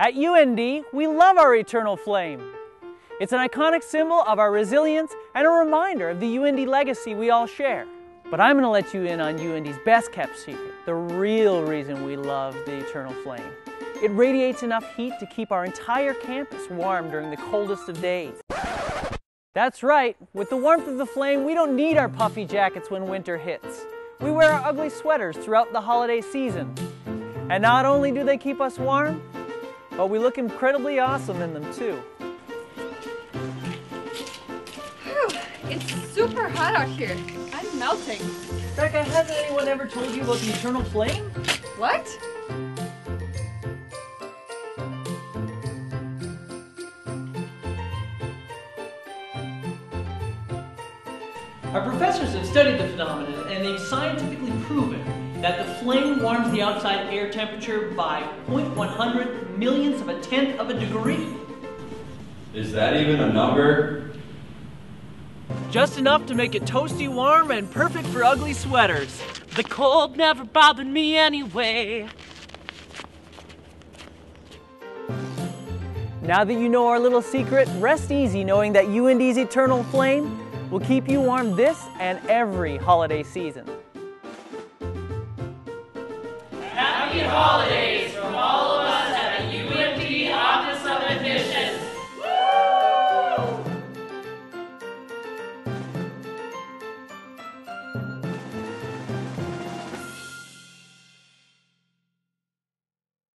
At UND, we love our Eternal Flame. It's an iconic symbol of our resilience and a reminder of the UND legacy we all share. But I'm going to let you in on UND's best-kept secret, the real reason we love the Eternal Flame. It radiates enough heat to keep our entire campus warm during the coldest of days. That's right, with the warmth of the flame, we don't need our puffy jackets when winter hits. We wear our ugly sweaters throughout the holiday season. And not only do they keep us warm, but we look incredibly awesome in them too. It's super hot out here. I'm melting. Becca, hasn't anyone ever told you about the Eternal Flame? What? Our professors have studied the phenomenon, and they've scientifically proven that the flame warms the outside air temperature by 0.100 millionths of a tenth of a degree. Is that even a number? Just enough to make it toasty warm and perfect for ugly sweaters. The cold never bothered me anyway. Now that you know our little secret, rest easy knowing that UND's Eternal Flame will keep you warm this and every holiday season. Happy holidays!